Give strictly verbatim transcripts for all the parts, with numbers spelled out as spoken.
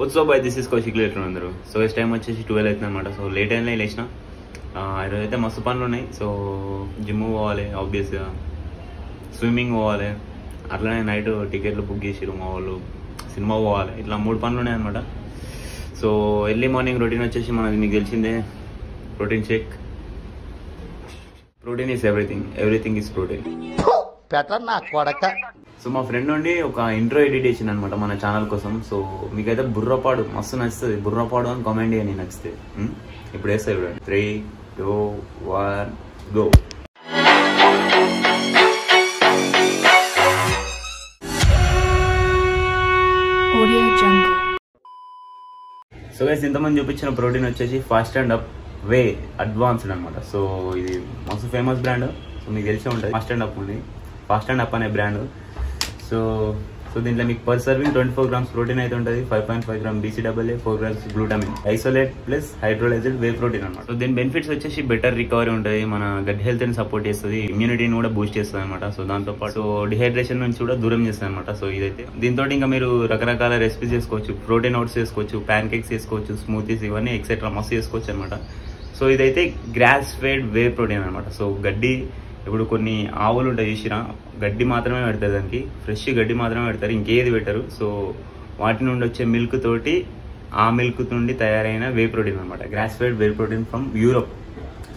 What's up, guys? This is Kaushik Letrunandru. So this time వచ్చేసి twelve అవుతుందన్నమాట. So late అయినా లేచిన ఈరోజు అయితే మస్తు పనులు ఉన్నాయి. సో జిమ్ పోవాలి, ఆబ్వియస్గా స్విమ్మింగ్ పోవాలి, అట్లానే నైట్ టికెట్లు బుక్ చేసిరు మా వాళ్ళు, సినిమా పోవాలి, ఇట్లా మూడు పనులు ఉన్నాయి అన్నమాట. సో ఎర్లీ మార్నింగ్ రొటీన్ వచ్చేసి మనది మీకు తెలిసిందే, protein shake. Protein is everything, everything is protein. So మా ఫ్రెండ్ నుండి ఒక ఇంట్రో ఎడిట్ చేసింది అనమాట మన ఛానల్ కోసం. సో మీకైతే బుర్రపాడు మస్తు నచ్చుతుంది, బుర్రపాడు అని కామెంట్ చేయండి నచ్చితే. ఇప్పుడు వేస్తా చూడండి, three two one go. So guys ఇంతమంది చూపించిన ప్రోటీన్ వచ్చేసి fast and up whey advanced అనమాట. సో ఇది మస్తు ఫేమస్ బ్రాండ్, సో మీకు తెలిసే ఉంటుంది. ఫాస్ట్ అండ్ అప్ ఉంది, ఫాస్ట్ అండ్ అప్ అనే బ్రాండ్. సో సో దీంట్లో మీకు per serving twenty four grams protein అయితే ఉంటుంది, five point five gram BCWA, four grams glutamine, isolate plus hydrolysed whey protein అనమాట. సో దీని బెనిఫిట్స్ వచ్చేసి బెటర్ రికవరీ ఉంటుంది, మన గట్ హెల్త్ని సపోర్ట్ చేస్తుంది, ఇమ్యూనిటీని కూడా బూస్ట్ చేస్తుంది అనమాట. సో దాంతోపాటు డిహైడ్రేషన్ నుంచి కూడా దూరం చేస్తుంది అనమాట. సో ఇదైతే దీంతో ఇంకా మీరు రకరకాల రెసిపీస్ చేసుకోవచ్చు, ప్రోటీన్ ఓట్స్ చేసుకోవచ్చు, ప్యాన్ కేక్స్ చేసుకోవచ్చు, స్మూతీస్ ఇవన్నీ ఎక్సెట్రా మస్తు చేసుకోవచ్చు అనమాట. సో ఇదైతే గ్రాస్ ఫెడ్ వే ప్రోటీన్ అనమాట. సో గడ్డి, ఇప్పుడు కొన్ని ఆవులు ఉంటాయి చూసినా, గడ్డి మాత్రమే పెడతారు, దానికి ఫ్రెష్ గడ్డి మాత్రమే పెడతారు, ఇంకేది పెట్టరు. సో వాటి నుండి వచ్చే మిల్క్ తోటి, ఆ మిల్క్ నుండి తయారైన వే ప్రోటీన్ అనమాట, grass fed whey protein from Europe.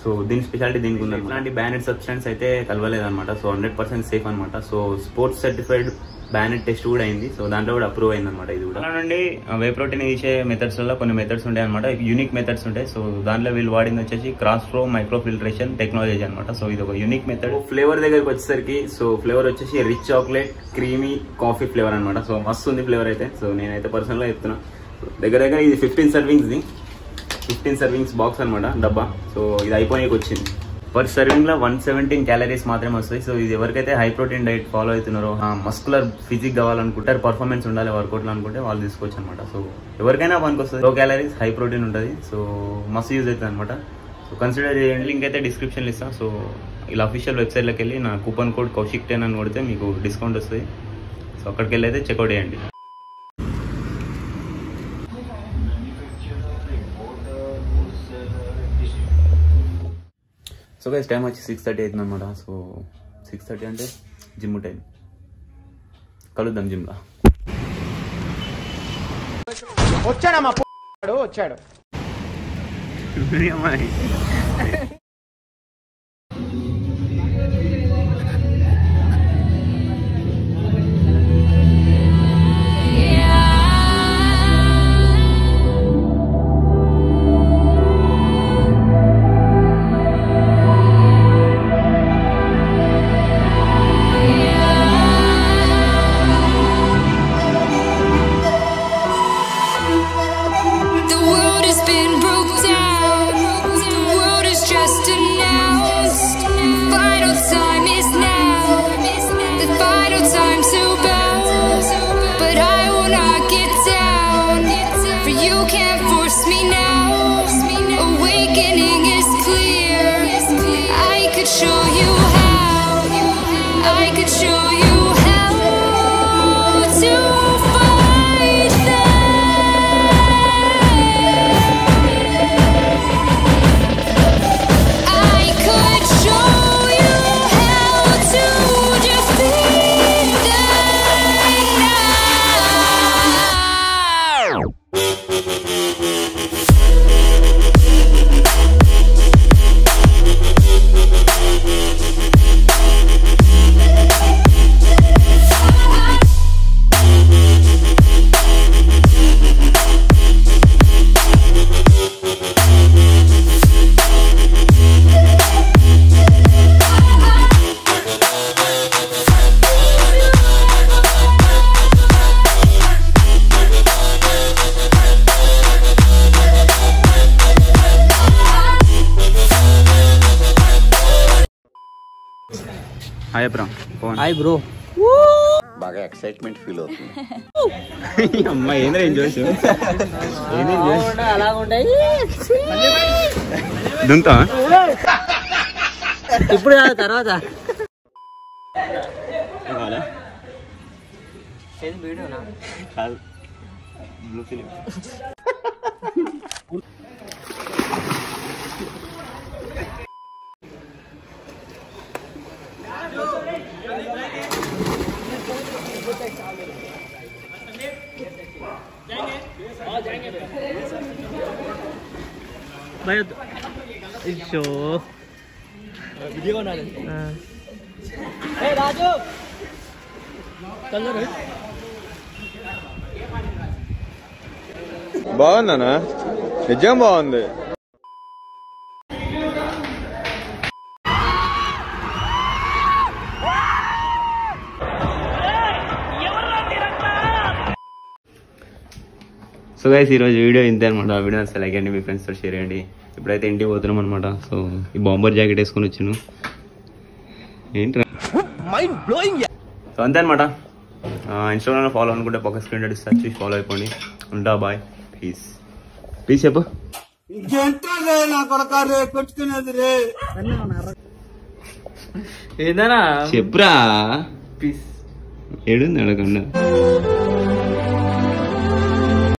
So దీని స్పెషాలిటీ దీనికి ఉంది, ఇలాంటి బ్యానెడ్ సబ్స్టెన్స్ అయితే కలవలేదన్నమాట. సో హండ్రెడ్ పర్సెంట్ సేఫ్ అనమాట. So sports certified banned test కూడా అయింది, సో దాంట్లో కూడా అప్రూవ్ అయింది అనమాట. ఇది కూడా నుండి వే ప్రోటీన్ తీసే మెథడ్స్లో కొన్ని మెథడ్స్ ఉంటాయి అనమాట, యూనిక్ మెథడ్స్ ఉంటాయి. సో దాంట్లో వీళ్ళు వాడింది వచ్చేసి cross flow micro filtration technology అనమాట. సో ఇది ఒక యూనిక్ మెథడ్. ఫ్లేవర్ దగ్గరికి వచ్చేసరికి, సో ఫ్లేవర్ వచ్చేసి rich chocolate creamy coffee flavour అనమాట. సో మస్తు ఉంది ఫ్లేవర్ అయితే. సో నేనైతే పర్సనల్గా చెప్తున్నా, దగ్గర దగ్గర ఇది ఫిఫ్టీన్ సర్వింగ్స్ది, ఫిఫ్టీన్ సర్వింగ్స్ బాక్స్ అనమాట డబ్బా. సో ఇది అయిపోయినాకి వచ్చింది. పర్ సర్వింగ్లో వన్ సెవెంటీన్ క్యాలరీస్ మాత్రమే వస్తాయి. సో ఇది ఎవరికైతే హై ప్రోటీన్ డైట్ ఫాలో అవుతున్నారో, మస్కులర్ ఫిజిక్ కావాలనుకుంటారు, పర్ఫార్మెన్స్ ఉండాలి వర్కౌట్లో అనుకుంటే వాళ్ళు తీసుకోవచ్చు అనమాట. సో ఎవరికైనా పనికి వస్తుంది, లో క్యాలరీస్ హై ప్రోటీన్ ఉంటుంది. సో మస్తు యూజ్ అవుతుంది అనమాట. సో కన్సిడర్ చేయండి, లింక్ అయితే డిస్క్రిప్షన్లో ఇస్తాను. సో ఇలా అఫీషియల్ వెబ్సైట్లోకి వెళ్ళి నా కూపన్ కోడ్ కౌశిక్ టెన్ అని కొడితే మీకు డిస్కౌంట్ వస్తుంది. సో అక్కడికి వెళ్ళి అయితే చెక్అవుట్ చేయండి. సో గైస్ టైం వచ్చి సిక్స్ థర్టీ అవుతుంది అనమాట. సో సిక్స్ థర్టీ అంటే జిమ్ టైం. కలుద్దాం జిమ్లా. వచ్చాడమ్మా, వచ్చాడు. हाय ब्रो, हाय ब्रो, బాగా ఎక్సైట్‌మెంట్ ఫీల్ అవుతుంది. అమ్మా ఏంద్ర ఎంజాయ్ చేశా, ఏంది ఎంజాయ్ అలా ఉండాయి దంతా ఇప్పుడు ఆ తర్వాత ఏం వీడియోనా కాదు Look at him. Bayad. Isho. Video na rin. Hey Raju. Color. Baana na. Nijam baande. So guys, this video is there. I will share it with my friends. I will share it with my friends. So, I will this bomber jacket. Mind blowing! So, that's it. Instagram follow on pocket screen. Follow on. Bye. Peace. Peace, Yappa. Peace. Peace. Peace. Peace.